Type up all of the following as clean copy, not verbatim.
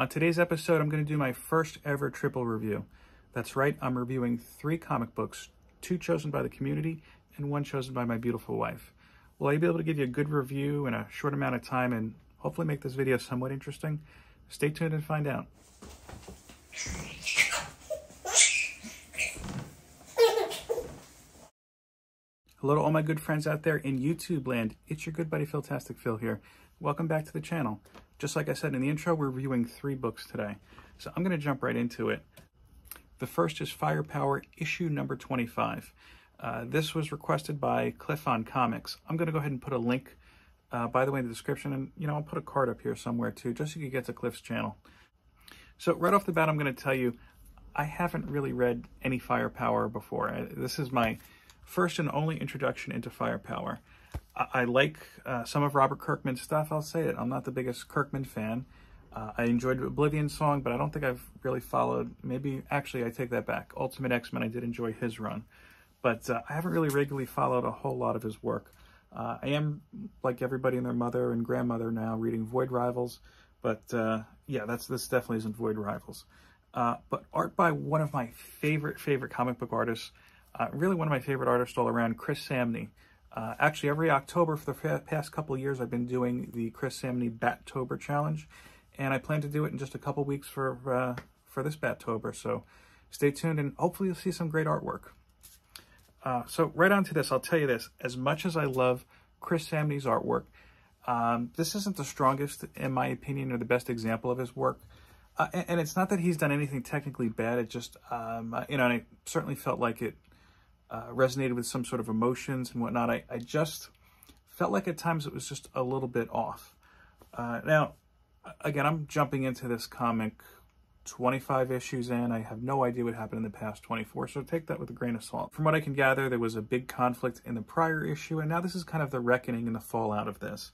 On today's episode, I'm going to do my first ever triple review. That's right, I'm reviewing 3 comic books, 2 chosen by the community and 1 chosen by my beautiful wife. Will I be able to give you a good review in a short amount of time and hopefully make this video somewhat interesting? Stay tuned and find out. Hello to all my good friends out there in YouTube land. It's your good buddy PhilTasticPhil here. Welcome back to the channel. Just like I said in the intro, we're reviewing 3 books today. So I'm going to jump right into it. The first is Firepower, issue number 25. This was requested by Cliff on Comics. I'm going to go ahead and put a link, by the way, in the description. And, you know, I'll put a card up here somewhere, too, just so you can get to Cliff's channel. So right off the bat, I'm going to tell you, I haven't really read any Firepower before. This is my first and only introduction into Firepower. I like some of Robert Kirkman's stuff, I'll say it. I'm not the biggest Kirkman fan. I enjoyed Oblivion's Song, but I don't think I've really followed, maybe, actually I take that back, Ultimate X-Men, I did enjoy his run. But I haven't really regularly followed a whole lot of his work. I am, like everybody and their mother and grandmother now, reading Void Rivals, but yeah, this definitely isn't Void Rivals. But art by one of my favorite comic book artists, really one of my favorite artists all around, Chris Samnee. Actually, every October for the past couple of years, I've been doing the Chris Samnee Battober Challenge, and I plan to do it in just a couple weeks for this Battober, so stay tuned, and hopefully you'll see some great artwork. So right on to this, I'll tell you this. As much as I love Chris Samnee's artwork, this isn't the strongest, in my opinion, or the best example of his work. And it's not that he's done anything technically bad. It just, you know, and I certainly felt like it resonated with some sort of emotions and whatnot. I just felt like at times it was just a little bit off. Now, again, I'm jumping into this comic 25 issues in. I have no idea what happened in the past 24, so take that with a grain of salt. From what I can gather, there was a big conflict in the prior issue, and now this is kind of the reckoning and the fallout of this.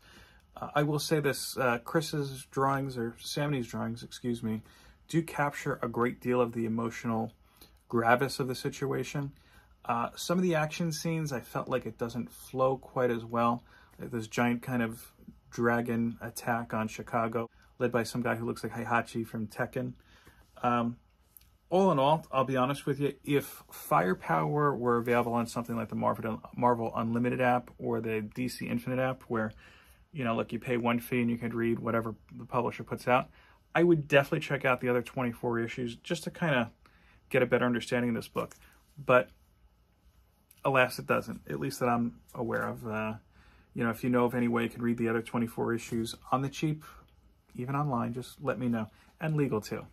I will say this, Chris's drawings, or Samnee's drawings, excuse me, do capture a great deal of the emotional gravitas of the situation. Some of the action scenes, I felt like it doesn't flow quite as well. This giant kind of dragon attack on Chicago, led by some guy who looks like Heihachi from Tekken. All in all, I'll be honest with you, if Firepower were available on something like the Marvel Unlimited app or the DC Infinite app where, you know, look, you pay 1 fee and you can read whatever the publisher puts out, I would definitely check out the other 24 issues just to kind of get a better understanding of this book. But alas, it doesn't, at least that I'm aware of. You know, if you know of any way you can read the other 24 issues on the cheap, even online, just let me know. And legal, too.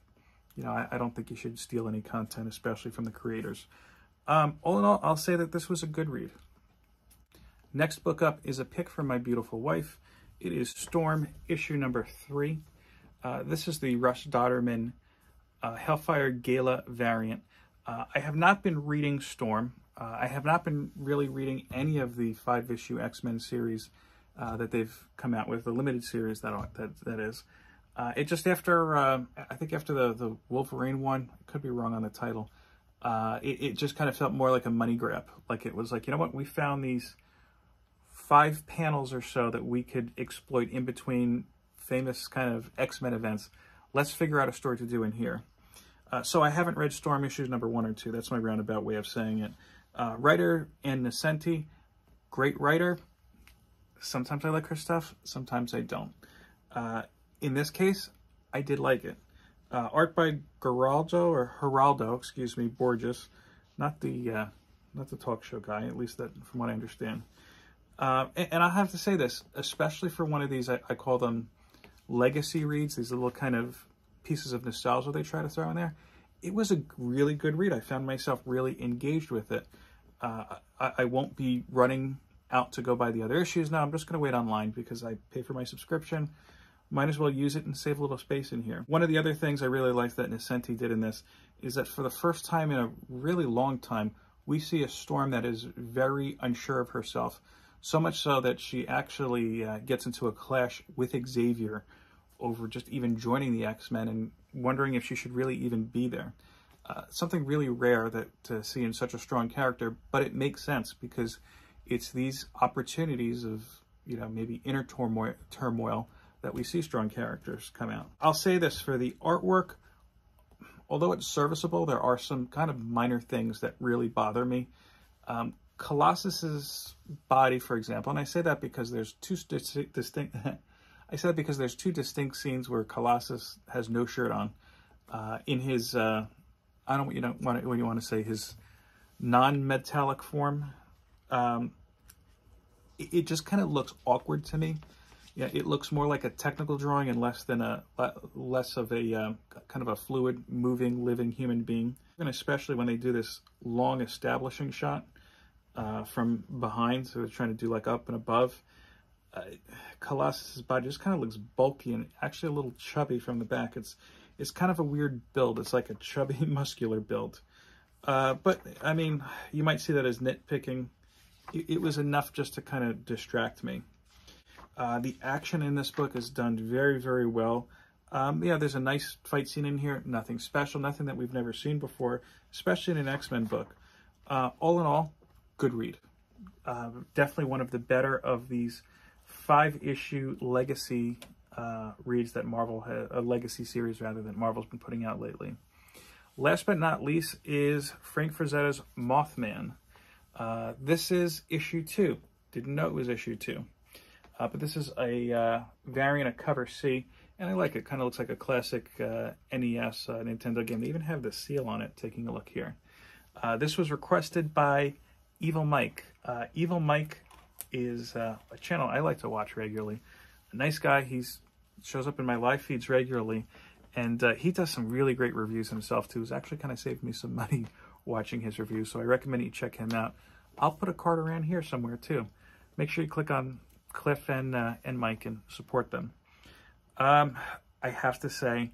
You know, I don't think you should steal any content, especially from the creators. All in all, I'll say that this was a good read. Next book up is a pick from my beautiful wife. It is Storm, issue number 3. This is the Rush-Dotterman Hellfire Gala variant. I have not been reading Storm. I have not been really reading any of the 5-issue X-Men series that they've come out with, the limited series that is. It just after, I think after the Wolverine one, I could be wrong on the title, it just kind of felt more like a money grab. Like it was like, you know what, we found these 5 panels or so that we could exploit in between famous kind of X-Men events. Let's figure out a story to do in here. So I haven't read Storm issues number 1 or 2. That's my roundabout way of saying it. Writer Anne Nesenti, great writer. Sometimes I like her stuff, sometimes I don't. In this case, I did like it. Art by Geraldo, excuse me, Borges, not the talk show guy, at least that from what I understand. And I have to say this, especially for one of these, I call them legacy reads. These little kind of pieces of nostalgia they try to throw in there. It was a really good read. I found myself really engaged with it. I won't be running out to go buy the other issues now. I'm just going to wait online because I pay for my subscription. Might as well use it and save a little space in here. One of the other things I really liked that Nesenti did in this is that for the first time in a really long time, we see a Storm that is very unsure of herself, so much so that she actually gets into a clash with Xavier over just even joining the X-Men and wondering if she should really even be there. Something really rare to see in such a strong character, but it makes sense because it's these opportunities of, you know, maybe inner turmoil that we see strong characters come out. I'll say this for the artwork, although it's serviceable, there are some kind of minor things that really bother me. Colossus's body, for example, and I say that because there's two distinct I said because there's two distinct scenes where Colossus has no shirt on in his I don't you don't want to, when you want to say his non-metallic form. It just kind of looks awkward to me. Yeah, it looks more like a technical drawing and less of a kind of a fluid, moving, living human being. And especially when they do this long establishing shot from behind, so they're trying to do like up and above. Colossus's body just kind of looks bulky and actually a little chubby from the back. It's kind of a weird build. It's like a chubby, muscular build. But I mean, you might see that as nitpicking. It was enough just to kind of distract me. The action in this book is done very, very well. Yeah, there's a nice fight scene in here. Nothing special, nothing that we've never seen before, especially in an X-Men book. All in all, good read. Definitely one of the better of these 5-issue legacy reads that Marvel has, a legacy series rather, that Marvel's been putting out lately. Last but not least is Frank Frazetta's Mothman. This is issue 2. Didn't know it was issue 2. But this is a variant of cover C, and I like it. Kind of looks like a classic NES Nintendo game. They even have the seal on it. Taking a look here. This was requested by Evil Mike. Evil Mike is a channel I like to watch regularly. A nice guy. He shows up in my live feeds regularly, and he does some really great reviews himself, too. He's actually kind of saved me some money watching his reviews, so I recommend you check him out. I'll put a card around here somewhere, too. Make sure you click on Cliff and Mike and support them. I have to say,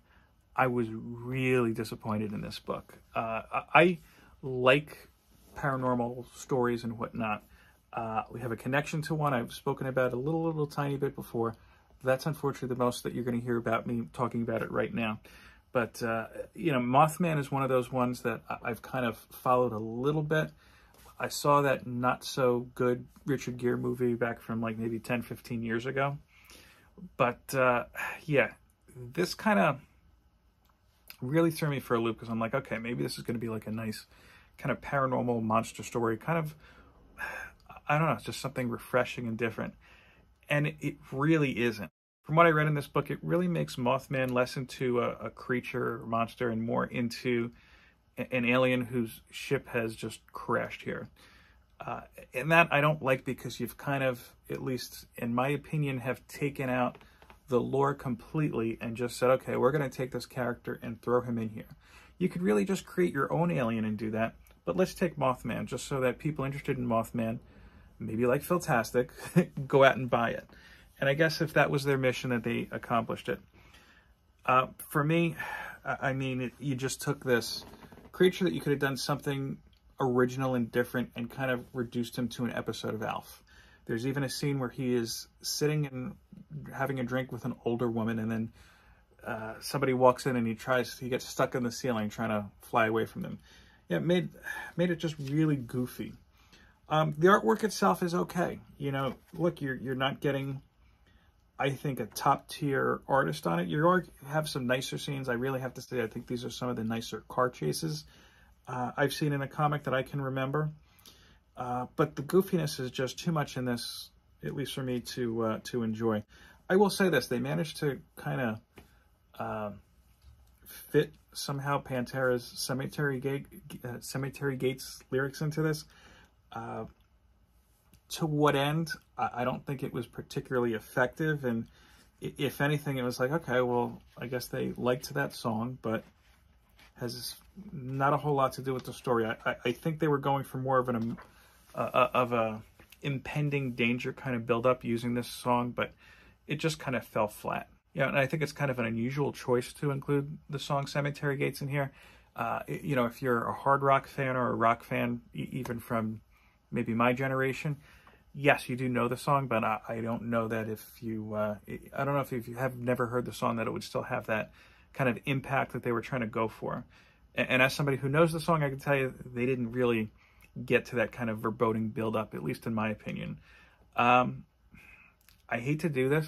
I was really disappointed in this book. I like paranormal stories and whatnot. We have a connection to one I've spoken about a little tiny bit before. That's unfortunately the most that you're going to hear about me talking about it right now. But, you know, Mothman is one of those ones that I've kind of followed a little bit. I saw that not-so-good Richard Gere movie back from, like, maybe 10, 15 years ago. But, yeah, this kind of really threw me for a loop because I'm like, okay, maybe this is going to be, like, a nice kind of paranormal monster story. Kind of, I don't know, it's just something refreshing and different. And it really isn't. From what I read in this book, it really makes Mothman less into a creature or monster and more into an alien whose ship has just crashed here. And that I don't like because you've kind of, at least in my opinion, have taken out the lore completely and just said, okay, we're going to take this character and throw him in here. You could really just create your own alien and do that, but let's take Mothman just so that people interested in Mothman, maybe like PhilTastic, go out and buy it. And I guess if that was their mission, that they accomplished it. For me, I mean, you just took this creature that you could have done something original and different and kind of reduced him to an episode of Alf. There's even a scene where he is sitting and having a drink with an older woman, and then somebody walks in and he gets stuck in the ceiling trying to fly away from them. Yeah, it made it just really goofy. The artwork itself is okay. You know, look, you're not getting, I think, a top tier artist on it. You have some nicer scenes. I really have to say, I think these are some of the nicer car chases I've seen in a comic that I can remember. But the goofiness is just too much in this, at least for me, to enjoy. I will say this, they managed to kind of fit somehow Pantera's Cemetery Gate's lyrics into this. To what end? I don't think it was particularly effective, and if anything, it was like, okay, well, I guess they liked that song, but has not a whole lot to do with the story. I think they were going for more of an of a impending danger kind of build-up using this song, but it just kind of fell flat. You know, and I think it's kind of an unusual choice to include the song Cemetery Gates in here. You know, if you're a hard rock fan or a rock fan, even from maybe my generation, yes, you do know the song, but I don't know that if you, I don't know if you have never heard the song, that it would still have that kind of impact that they were trying to go for. And as somebody who knows the song, I can tell you they didn't really get to that kind of verboten build-up, at least in my opinion. I hate to do this.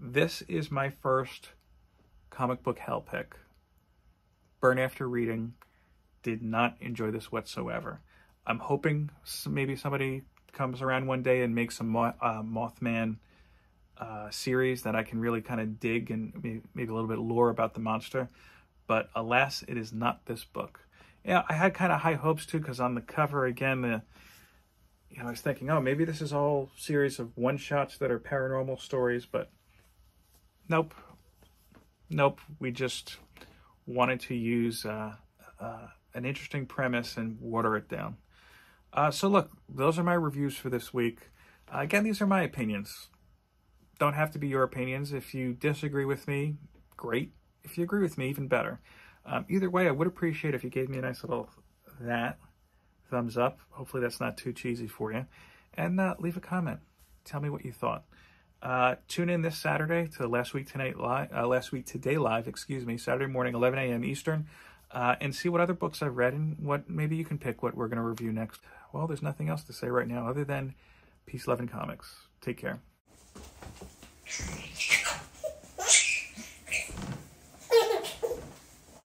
This is my first comic book hell pick. Burn after reading. Did not enjoy this whatsoever. I'm hoping maybe somebody comes around one day and makes a Mothman series that I can really kind of dig and maybe a little bit lore about the monster. But alas, it is not this book. Yeah, I had kind of high hopes too, because on the cover again, I was thinking, oh, maybe this is all series of one-shots that are paranormal stories, but nope. Nope. We just wanted to use an interesting premise and water it down. So look, those are my reviews for this week. Again, these are my opinions. Don't have to be your opinions. If you disagree with me, great. If you agree with me, even better. Either way, I would appreciate if you gave me a nice little thumbs up. Hopefully that's not too cheesy for you. And leave a comment. Tell me what you thought. Tune in this Saturday to Last Week Today Live, Saturday morning, 11 a.m. Eastern, and see what other books I've read and what maybe you can pick what we're going to review next. Well, there's nothing else to say right now other than peace, love, and comics. Take care.